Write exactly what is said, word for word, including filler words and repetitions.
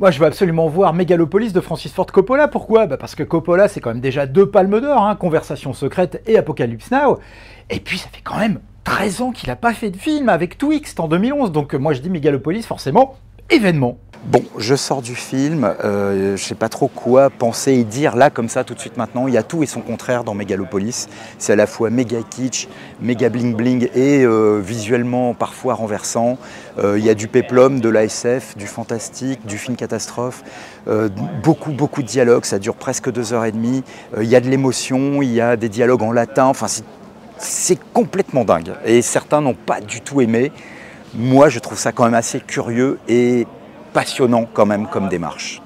Moi, je veux absolument voir Megalopolis de Francis Ford Coppola. Pourquoi? Bah parce que Coppola, c'est quand même déjà deux palmes d'or, hein, Conversation secrète et Apocalypse Now. Et puis, ça fait quand même treize ans qu'il n'a pas fait de film, avec Twixt en deux mille onze. Donc, moi, je dis Megalopolis, forcément, événement. Bon, je sors du film, euh, je ne sais pas trop quoi penser et dire là, comme ça, tout de suite maintenant. Il y a tout et son contraire dans Megalopolis. C'est à la fois méga kitsch, méga bling bling et euh, visuellement parfois renversant. Euh, il y a du péplum, de l'A S F, du fantastique, du film catastrophe. Euh, beaucoup, beaucoup de dialogues, ça dure presque deux heures et demie. Euh, il y a de l'émotion, il y a des dialogues en latin, enfin c'est complètement dingue. Et certains n'ont pas du tout aimé. Moi, je trouve ça quand même assez curieux et passionnant quand même comme démarche.